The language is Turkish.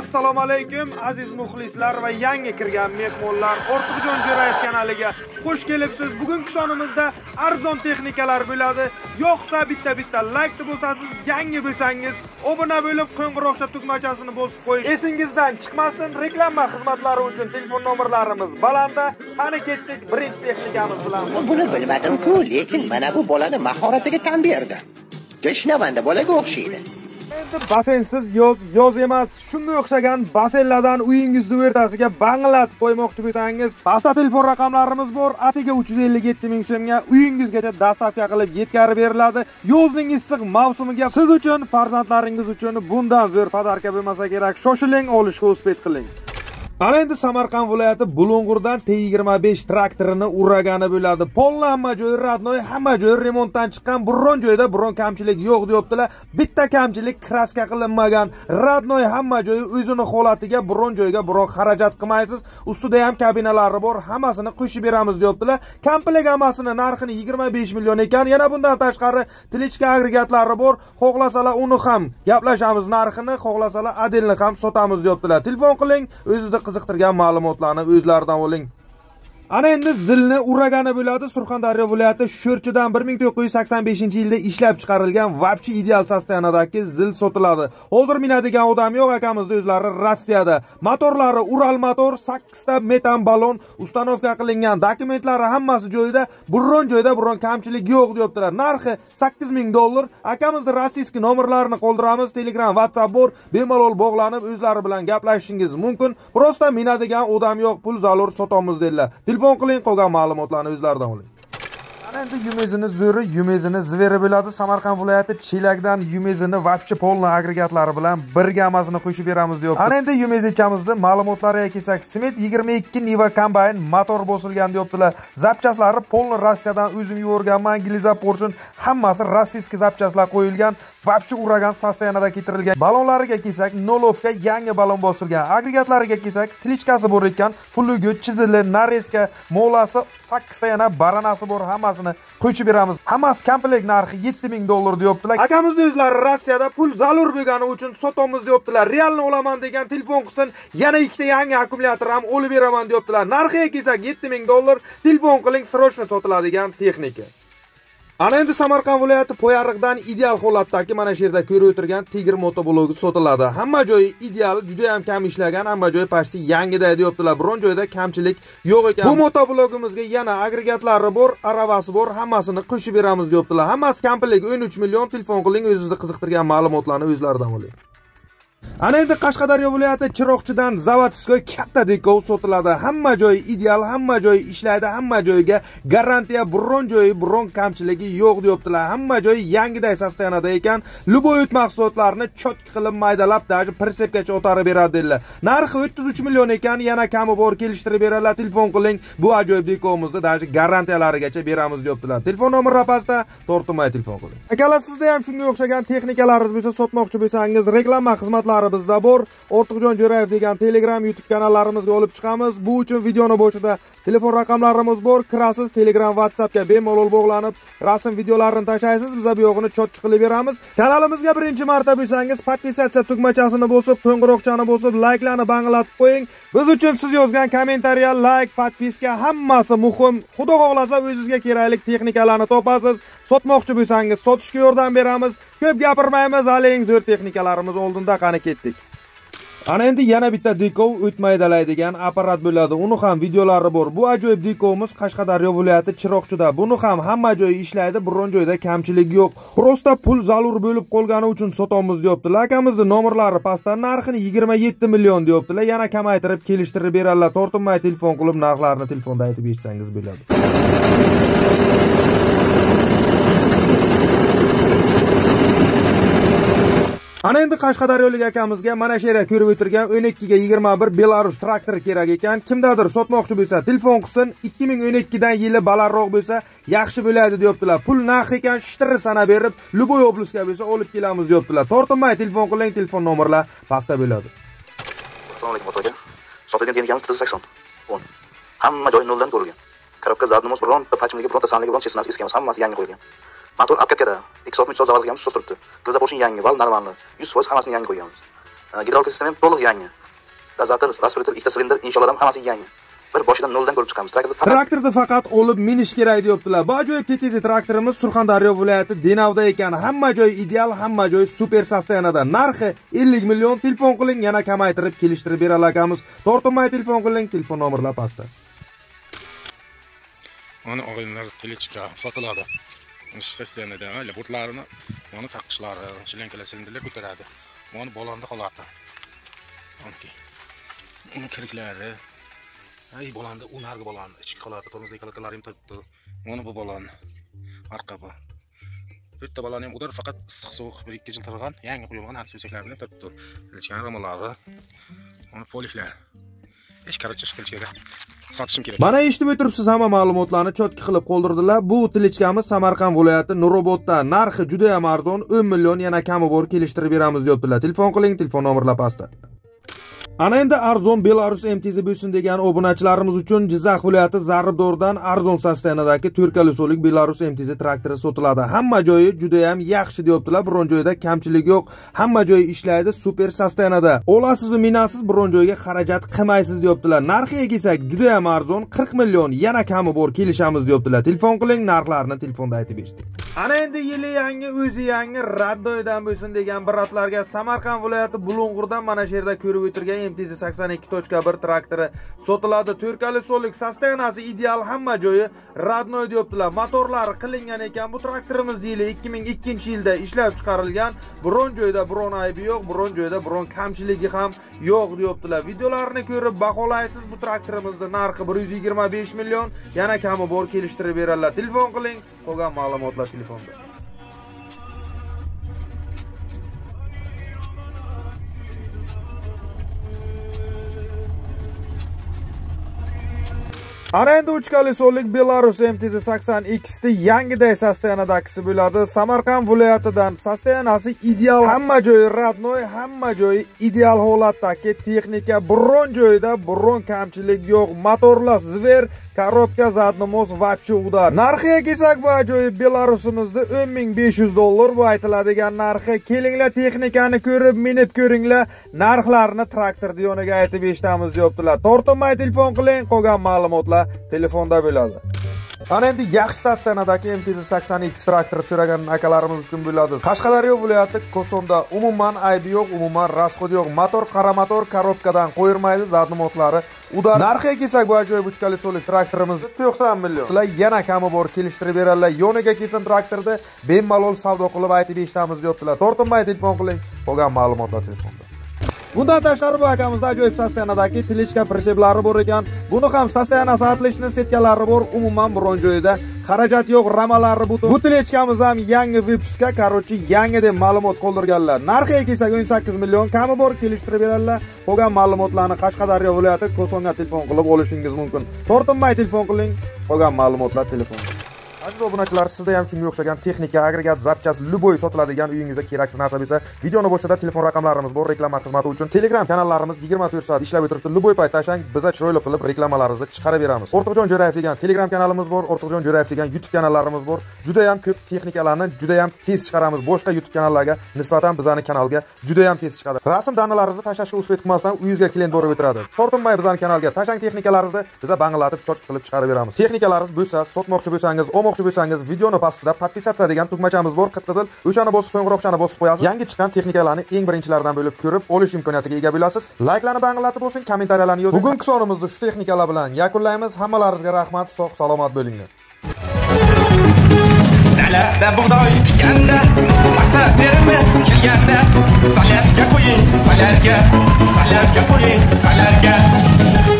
Assalomu alaykum aziz muxlislar va yangi kirgan mehmonlar, Ortiqjon Jo'raev kanaliga xush kelibsiz. Bugungi sonimizda arzon texnikalar bo'ladi. Yo'qsa bitta like bo'lsangiz, yangi bo'lsangiz, obuna bo'lib qo'ng'iroqcha tugmachasini bosib qo'ying. Esingizdan chiqmasin. Reklama xizmatlari uchun telefon nomerlarimiz balanda. Qani ketdik birinchi texnikamiz bilan. Buni bilmadim-ku, lekin mana bu bolani mahoratiga tan berdi. Teshnavanda bolaga o'xshaydi. Basensiz yoz emas. Shunga o'xshagan basenlardan uyingizni o'rtasiga banglatib qo'ymoqchi bo'lsangiz, pastda telefon raqamlarimiz bor. Atiga 357 ming so'mga uyingizgacha dastavka qilib yetkazib beriladi. Yozning issiq mavsumiga siz uchun, farzandlaringiz uchun bundan zo'r podarka bo'lmasa kerak. Shoshiling, olishga uspet qiling. Mana endi Samarqand viloyati Bulung'urdan T25 traktorini Uragani bo'ladi. Pollanma joyi radnoy, hamma joyi remontdan chiqqan, biron joyda biron kamchilik yo'q deyaptilar. Bitta kamchilik kraska qilinmagan. Radnoy hamma joyi o'zini holatiga, biron joyga biron xarajat qilmaysiz. Ustida ham kabinalari bor, hammasini qo'shib beramiz deyaptilar. Komplekt hammasini narxini 25 million ekan. Yana bundan tashqari tilichka agregatlari bor. Xohlasalar uni ham gaplashamiz narxini, xohlasalar adelni ham sotamiz deyaptilar. Telefon qiling, o'zingiz qiziqtirgan ma'lumotlarni o'zlaridan oling. Ana endi zilni Uragani bo'ladi. Surxondaryo viloyati Shurchidan 1985-yilda ishlab chiqarilgan vobshe ideal sostanadagi zil sotiladi. Hozir minadigan odam yo'q, akamizni o'zlari Rossiyada. Motorlari Ural motor, 8 ta metan balon, ustanovka qilingan, dokumentlari hammasi joyida, biron joyda kamchilik yo'q deyaptilar. Narxi $8000. Akamizni rossiyski nomerlarini qoldiramiz. Telegram, WhatsApp bor, bemalol bog'lanib o'zlari bilan gaplashishingiz mumkin. Prosta minadigan odam yo'q, pul zalur sotamiz dedilar. Telefon qiling, qolgan ma'lumotlarni o'zlaridan oling. Ana endi yumezini zo'ri, yumezini zveri bo'ladi. Samarqand viloyati Chilakdan yumezini vobshe polni agregatlari bilan birgamasini qo'shib beramiz deyapti. Ana endi yumezichamizda ma'lumotlar yoki 8 smet, 22 Niva kombayn motor bosilgan deyaptilar. Zapchaslari polni Rossiyadan o'zim yuborganman, Giliza porchun hammasi rossiyski zapchaslar qo'yilgan. Vobshe Uragan sostanada keltirilgan. Balonlariga kelsak, nolovka yangi balon bosilgan. Agregatlariga kelsak, tilichkasi bor ekan, pullugi, chizili, nareska, molasi, 8 ta yana baranasi bor, hammasini qo'yib beramiz. Hammasi komplekt narxi $7000 deyaptilar. Akamizni o'zlari Rossiyada pul zarur bo'lgani uchun sotamiz deyaptilar. Realni olaman degan telefon qilsin, yana 2 ta yangi akkumulyator ham olib beraman deyaptilar. Narxiga kelsak $7000. Telefon qiling, srochni sotiladigan texnika. Ana endi Samarqand viloyati Poyarliqdan ideal holatdagi mana shu yerda ko'rib o'tirgan Tiger motoblogi sotiladi. Hamma joyi ideal, juda ham kam ishlagan, hamma joyi pasti yangiday deyaptilar. Biron joyda kamchilik yo'q ekan. Bu motoblogimizga yana agregatlari bor, aravasi bor, hammasini qo'shib beramiz deyaptilar. Hammasi komplekt $13 million. Telefon qiling, o'zingizni qiziqtirgan ma'lumotlarni o'zlaridan oling. Ana endi Qashqadaryo viloyati Chiroqchidan zavodskoy katta dekov sotiladi. Hamma joyi ideal, hamma joyi ishlaydi, hamma joyiga garantiya, biron joyi biron kamchiligi yo'q deyaptilar. Hamma joyi yangiday sostanada ekan. Luboyut mahsulotlarini chotki qilib maydalab, daji persepgacha o'tarib beradi dedilar. Narxi $33 million ekan, yana kami bor kelishtirib beradilar. Telefon qiling, bu ajoyib dekovimizni daji garantiyalarigacha beramiz deyaptilar. Telefon nomeri pastda, tortinmay telefon qiling. Akalar, sizda ham shunga o'xshagan texnikalaringiz bo'lsa, sotmoqchi bo'lsangiz, reklama xizmatlari bizda bor. Ortiqjon Jo'raev degan Telegram, YouTube kanallarimizga olib chiqamiz. Bu uchun videoni boshida telefon raqamlarimiz bor. Kirasiz, Telegram, WhatsApp ga bemalol bog'lanib, rasm videolarini tashlaysiz. Biz bu yo'g'ini chotki qilib beramiz. Kanalimizga birinchi marta bo'lsangiz, podpisatsiya tugmachasini bosib, qo'ng'iroqchani bosib, like'larni banglatib qo'ying. Biz uchun siz yozgan kommentariya, like, podpiska hammasi muhim. Xudo xohlasa o'zingizga kerakli texnikalarni topasiz. Sotmoqchi bo'lsangiz, sotishga yordam beramiz. Ko'p gapirmaymiz, hali eng zo'r texnikalarimiz oldinda, qani ketdik. Ana endi yana bitta dekov o'tmaydalaydigan apparat bo'ladi. Uni ham videolari bor. Bu ajoyib dekovimiz Qashqadaryo viloyati Chiroqchida. Buni ham hamma joyi ishlaydi, biron joyda kamchilik yo'q. Prosta pul zarur bo'lib qolgani uchun sotamiz deyaptilar. Akamizning nomerlari pastda, narxini $27 million deyaptilar. Yana kamaytirib kelishtirib beradilar. Tortinmay telefon qilib narxlarni telefonda aytib bersangiz bo'ladi. Ana endi Qashqadaryolik akamizga mana shu yerda ko'rib o'tirgan 12 ga 21 Belarus traktori kerak ekan. Kimdadir sotmoqchi bo'lsa, telefon qilsin. 2012 dan yili balarroq bo'lsa, yaxshi bo'ladi deyaptilar. Pul narx ekan, shtirib sana berib, Luboy obluska bo'lsa olib kelamiz deyaptilar. Tortinmay telefon qiling, telefon nomerlar pastda bo'ladi. Assalomu alaykum otaga. Sotilgan texnikamiz T80. 10. Hamma joy noldan ko'rilgan. Karobka zadnimiz bironta pachimligi, bironta sanligi, bironta chesnasi eskimiz, hammasi yangi qo'yilgan. Motor apkatkada, 2 soat 3 soat zavodligamiz sustiribdi. Gilza boshing yangi, val normalni, 100% hammasini yangi qo'yganmiz. Gidrolka sistemi to'liq yangi. Gazator, rasulator, ikkita silindr, insholardan hammasi yangi. Bir boshidan noldan ko'rib chiqamiz. Traktorni faqat olib minish kerak deyaptilar. Bu ajoyib MTZ traktorimiz Surxondaryo viloyati Denovda ekan. Hamma joy ideal, hamma joy super sostayanada. Narxi 50 million. Telefon qiling, yana kamaytirib kelishtirib beralar akamiz. Tortinmay telefon qiling, telefon nomerlari pastda. Mana o'g'inlar kelichka sotiladi. Shu sostayanada labutlarini, mana taqishlari, shlankalar silindirlar ko'taradi. Mana bolanda qoladi. Okey. Uni kiriklari ay bolanda unarga bolanda ichki qoladi, tormozdagi kalakalarim turibdi. Mana bu bolani orqa bu. Bitta bolani ham udar faqat issiq sovuq 1-2 yil turgan, yangi quyilgan har so'saklar bilan turibdi. Kilichgan ramalari, mana poliklar. Ish qaracha kilichkada sotishim kerak. Mana eshitib o'tiribsiz, hamma ma'lumotlarni chotki qilib qoldirdilar. Bu tilichkamiz Samarqand viloyati Nurobodda. Narxi juda ham arzon, 10 million yana kami bor kelishtirib beramiz deyaptilar. Telefon qiling, telefon nomerlari pastda. Ana endi Arzon Belarus MTZ bo'lsin degan obunachilarimiz uchun Jizzax viloyati Zaribdordan Arzon sostayanadagi to'rtkali so'lik Belarus MTZ traktori sotiladi. Hamma joyi juda ham yaxshi deyaptilar, biron joyda kamchilik yo'q. Hamma joyi ishlaydi, super sostayanada. Olasiz va minasiz, biron joyga xarajat qilmaysiz deyaptilar. Narxiga kelsak, juda ham arzon, 40 million yana kami bor kelishamiz deyaptilar. Telefon qiling, narxlarni telefonda aytib berishdi. Ana endi yili yangi, o'zi yangi Raddoydan bo'lsin degan biratlarga Samarqand viloyati Bulung'urdan mana shu yerda ko'rib o'tirgan MTZ 82.1 traktori sotiladi. To'rtkali so'lik sostayanasi ideal, hamma joyi radnoy deyaptilar. Motorlari qilingan ekan. Bu traktorimiz yili 2002-yilda ishlab chiqarilgan. Biron joyda biron aybi yo'q, biron joyda biron kamchiligi ham yo'q deyaptilar. Videolarini ko'rib baholaysiz. Bu traktorimizning narxi 125 million, yana kami bor kelishtirib beradilar. Telefon qiling, qolgan ma'lumotlar telefonda. Ana uchkali so'lik Belarus MTZ 82'si yangiday sostayanadagisi bo'ladi. Samarqand viloyatidan sostayanasi ideal, hamma joyi radnoy, hamma joyi ideal holatdagi texnika, biron joyda biron kamchilik yo'q. Motorlar zver, korobka zadnimoz vapchi udar. Narxiga kelsak, bu ajoyib Belarusimizda 10.500 dollar bu aytiladigan narxi. Kelinglar texnikani ko'rib, minib ko'ringlar. Narxlarni traktor yoniga aytib eshitamiz deyaptilar. Tortinmay telefon qiling, qolgan ma'lumotlar telefonda bo'ladi. Ana endi yaxshi sostanadagi MTZ 82 traktor so'ragan akalarimiz uchun bo'ladi. Qashqadaryo viloyati Kosonda umuman aybi yo'q, umuman rasxodi yo'q. Motor qaramotor korobkadan qo'yirmaydi, zadnimoslari udar. Narxiga kelsak, bu ajoyib uchkali so'lik traktorimiz 90 million. Ular yana kami bor kelishtirib beradilar. Yoniga kelsin traktorda bemalol savdo qilib aytib eshitamiz deyaptilar. Tortinmay telefon qiling, qolgan ma'lumotlar telefonda. Bundan tashqari bu akamizda ajoyib sostayanadagi tilichka presheblari bor ekan. Buni ham sostayanasi atlishni setkalari bor, umuman biron joyda xarajat yo'q, ramalari butun. Bu tilichkamiz ham yangi vipuska, karochi yangi deb ma'lumot qoldirganlar. Narxiga kelsak, 18 million kami bor kelishtirib beradilar. Qolgan ma'lumotlarni Qashqadaryo viloyati Kosonga telefon qilib olishingiz mumkin. Tortinmay telefon qiling, qolgan ma'lumotlar telefonda. Aziz obunachilar, sizda ham shunga o'xshagan texnika, agregat, zapchas, luboy sotiladigan uyingizda keraksiz narsa bo'lsa, videoni boshida telefon raqamlarimiz bor. Reklama xizmati uchun Telegram kanallarimiz 24 soat ishlab o'tiribdi. Luboy payt tashang, biza chiroyli qilib reklamalarimizni chiqarib beramiz. Ortiqjon Jo'raev degan Telegram kanalimiz bor, Ortiqjon Jo'raev degan YouTube kanallarimiz bor. Juda ham ko'p texnikalarni juda ham tez chiqaramiz. Boshqa YouTube kanallarga nisbatan bizani kanalga juda ham tez chiqadi. Rasm danalaringizni tashashga usvet qilmasdan uyingizga kalendor o'tiradi. Tortinmay bizani kanalga tashang texnikalaringizni, biza banglatib chort qilib chiqarib beramiz. Texnikalaringiz bo'lsa, sotmoqchi bo'lsangiz, bo'lsangiz videoni pastida podpisatsiya degan tugmachamiz bor, qip-qizil o'chani bosib, qo'ng'iroqchani bosib qo'yasiz. Yangi chiqqan texnikalarni eng birinchilardan bo'lib ko'rib olish imkoniyatiga ega bo'lasiz. Layklarni banglatib bo'lsin, kommentariyalarni yozing. Bugungi sonimizni shu texnikalar bilan yakunlaymiz. Hammalaringizga rahmat, sog' salomat bo'linglar. Dalada bug'doy tikanda, paxta terimiz kelganda, salatga qo'ying, salatga, salatga qo'ying, salatga.